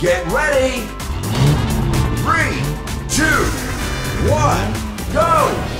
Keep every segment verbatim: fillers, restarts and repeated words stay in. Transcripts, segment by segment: Get ready! Three, two, one, go!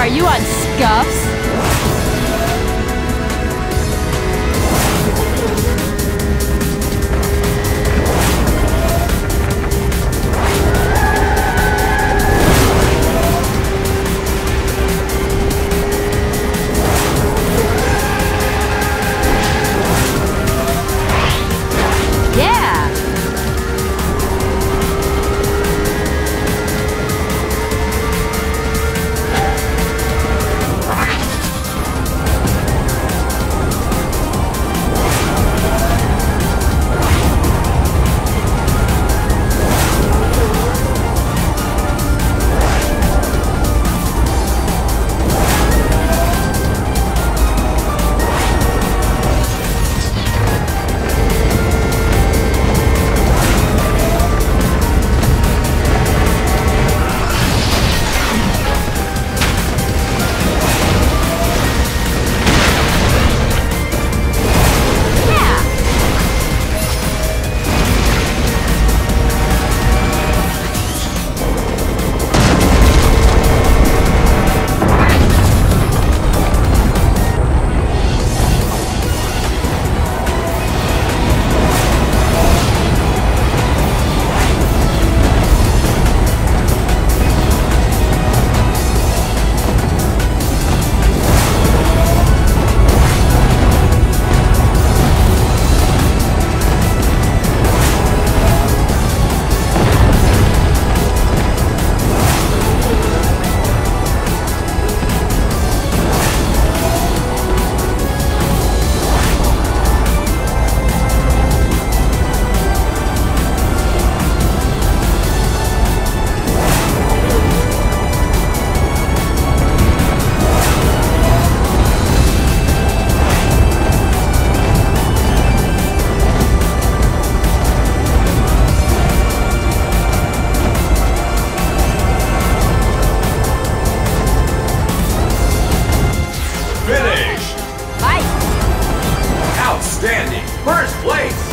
Are you on scuffs? Outstanding! First place!